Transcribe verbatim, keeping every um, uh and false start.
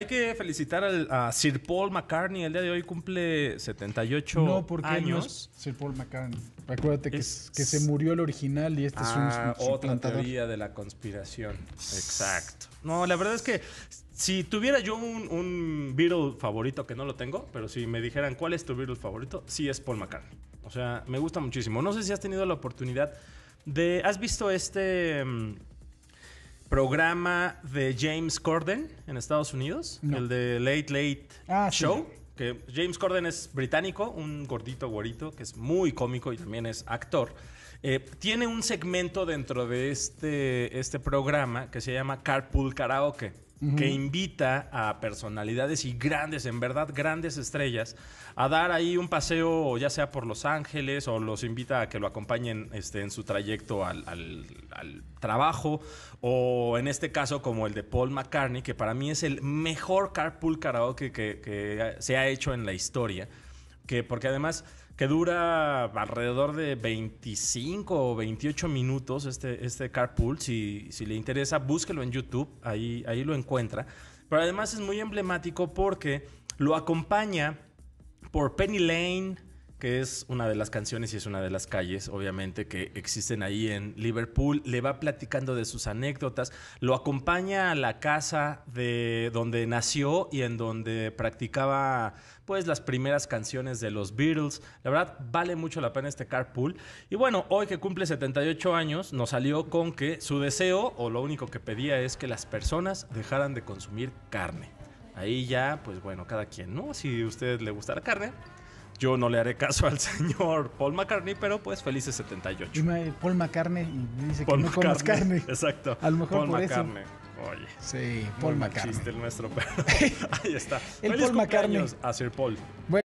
Hay que felicitar al, a Sir Paul McCartney. El día de hoy cumple setenta y ocho no, porque años. No, Sir Paul McCartney. Recuérdate es, que, que se murió el original y este ah, es un, un otra plantador. Teoría de la conspiración. Exacto. No, la verdad es que si tuviera yo un, un Beatle favorito, que no lo tengo, pero si me dijeran cuál es tu Beatle favorito, sí es Paul McCartney. O sea, me gusta muchísimo. No sé si has tenido la oportunidad de... ¿Has visto este... Um, programa de James Corden en Estados Unidos, no. el de Late Late ah, Show, sí. que James Corden es británico, un gordito güerito que es muy cómico y también es actor. Eh, tiene un segmento dentro de este, este programa que se llama Carpool Karaoke, uh-huh. que invita a personalidades y grandes, en verdad grandes estrellas, a dar ahí un paseo, ya sea por Los Ángeles, o los invita a que lo acompañen este, en su trayecto al, al, al trabajo, o en este caso como el de Paul McCartney, que para mí es el mejor Carpool Karaoke que, que se ha hecho en la historia, que, porque además que dura alrededor de veinticinco o veintiocho minutos este, este Carpool. Si, si le interesa, búsquelo en YouTube, ahí, ahí lo encuentra. Pero además es muy emblemático porque lo acompaña por Penny Lane, que es una de las canciones y es una de las calles, obviamente, que existen ahí en Liverpool. Le va platicando de sus anécdotas. Lo acompaña a la casa de donde nació y en donde practicaba pues las primeras canciones de los Beatles. La verdad, vale mucho la pena este Carpool. Y bueno, hoy que cumple setenta y ocho años, nos salió con que su deseo, o lo único que pedía, es que las personas dejaran de consumir carne. Ahí ya, pues bueno, cada quien, ¿no? Si a usted le gusta la carne... Yo no le haré caso al señor Paul McCartney, pero pues felices setenta y ocho. Paul McCartney dice Paul que no comas carne. Exacto. A lo mejor Paul por McCartney. Eso. Oye. Sí, Paul McCartney. Chiste el nuestro, pero ahí está. El Feliz Paul cumpleaños McCartney. A Sir Paul. Bueno.